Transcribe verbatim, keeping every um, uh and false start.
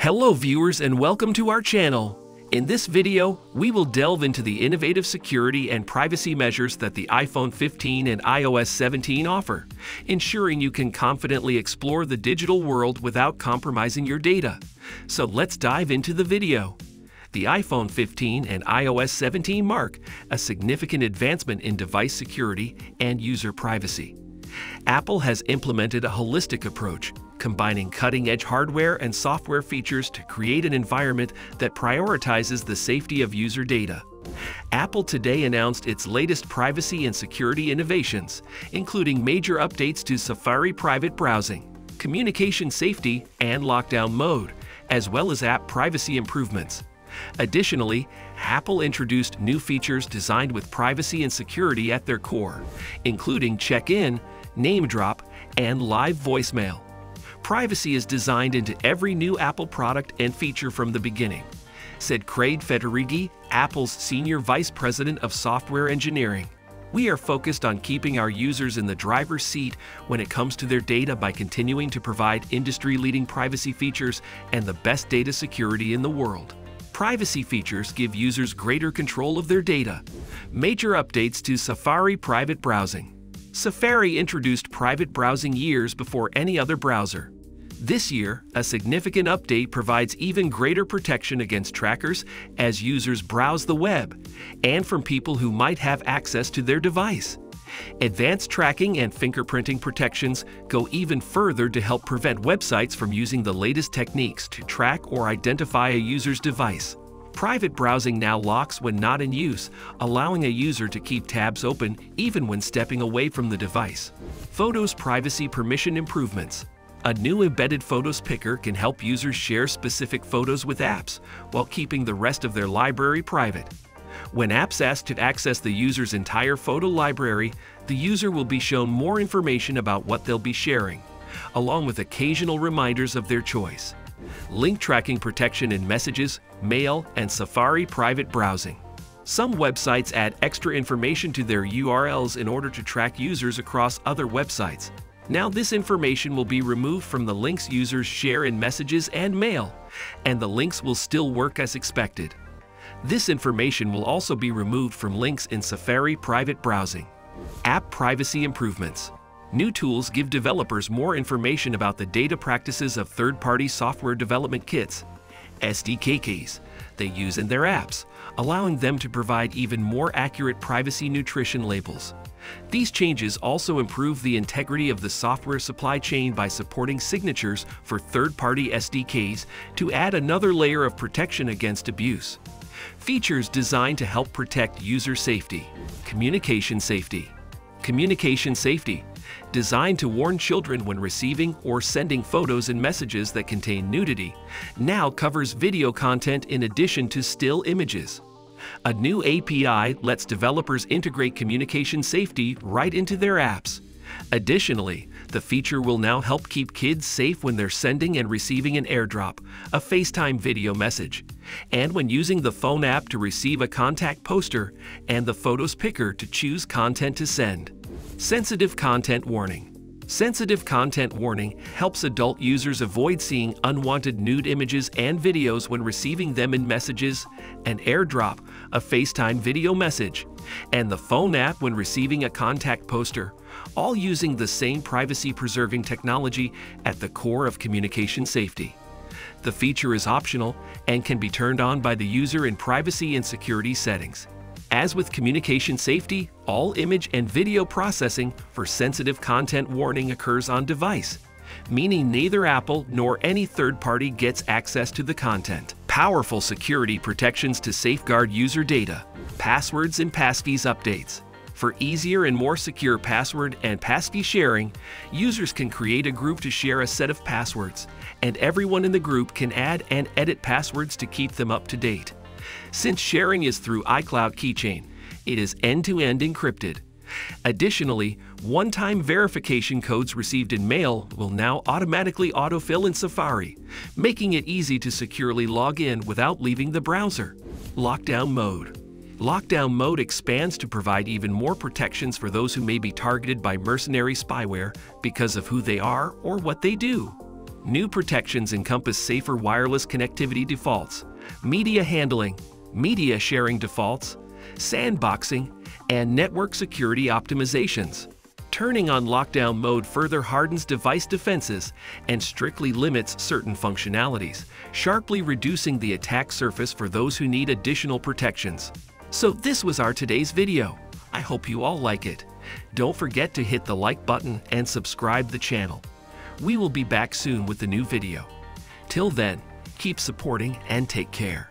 Hello viewers and welcome to our channel. In this video, we will delve into the innovative security and privacy measures that the iPhone fifteen and iOS seventeen offer, ensuring you can confidently explore the digital world without compromising your data. So let's dive into the video. The iPhone fifteen and iOS seventeen mark a significant advancement in device security and user privacy. Apple has implemented a holistic approach, combining cutting-edge hardware and software features to create an environment that prioritizes the safety of user data. Apple today announced its latest privacy and security innovations, including major updates to Safari private browsing, communication safety, and lockdown mode, as well as app privacy improvements. Additionally, Apple introduced new features designed with privacy and security at their core, including check-in, name drop, and live voicemail. Privacy is designed into every new Apple product and feature from the beginning, said Craig Federighi, Apple's Senior Vice President of Software Engineering. We are focused on keeping our users in the driver's seat when it comes to their data by continuing to provide industry-leading privacy features and the best data security in the world. Privacy features give users greater control of their data. Major updates to Safari private browsing. Safari introduced private browsing years before any other browser. This year, a significant update provides even greater protection against trackers as users browse the web, and from people who might have access to their device. Advanced tracking and fingerprinting protections go even further to help prevent websites from using the latest techniques to track or identify a user's device. Private browsing now locks when not in use, allowing a user to keep tabs open even when stepping away from the device. Photos privacy permission improvements. A new embedded photos picker can help users share specific photos with apps while keeping the rest of their library private. When apps ask to access the user's entire photo library, the user will be shown more information about what they'll be sharing, along with occasional reminders of their choice. Link tracking protection in messages, mail, and Safari private browsing. Some websites add extra information to their U R Ls in order to track users across other websites. Now this information will be removed from the links users share in messages and mail, and the links will still work as expected. This information will also be removed from links in Safari private browsing. App privacy improvements. New tools give developers more information about the data practices of third-party software development kits, S D Ks, they use in their apps, allowing them to provide even more accurate privacy nutrition labels. These changes also improve the integrity of the software supply chain by supporting signatures for third-party S D Ks to add another layer of protection against abuse. Features designed to help protect user safety. Communication safety. Communication safety, designed to warn children when receiving or sending photos and messages that contain nudity, now covers video content in addition to still images. A new A P I lets developers integrate communication safety right into their apps. Additionally, the feature will now help keep kids safe when they're sending and receiving an AirDrop, a FaceTime video message, and when using the phone app to receive a contact poster and the photos picker to choose content to send. Sensitive content warning. Sensitive content warning helps adult users avoid seeing unwanted nude images and videos when receiving them in messages, an AirDrop, a FaceTime video message, and the phone app when receiving a contact poster, all using the same privacy-preserving technology at the core of communication safety. The feature is optional and can be turned on by the user in privacy and security settings. As with communication safety, all image and video processing for sensitive content warning occurs on device, meaning neither Apple nor any third party gets access to the content. Powerful security protections to safeguard user data. Passwords and passkeys updates. For easier and more secure password and passkey sharing, users can create a group to share a set of passwords, and everyone in the group can add and edit passwords to keep them up to date. Since sharing is through iCloud Keychain, it is end-to-end encrypted. Additionally, one-time verification codes received in mail will now automatically autofill in Safari, making it easy to securely log in without leaving the browser. Lockdown mode. Lockdown mode expands to provide even more protections for those who may be targeted by mercenary spyware because of who they are or what they do. New protections encompass safer wireless connectivity defaults, media handling, media sharing defaults, sandboxing, and network security optimizations. Turning on lockdown mode further hardens device defenses and strictly limits certain functionalities, sharply reducing the attack surface for those who need additional protections. So this was our today's video. I hope you all like it. Don't forget to hit the like button and subscribe the channel. We will be back soon with a new video. Till then, keep supporting and take care.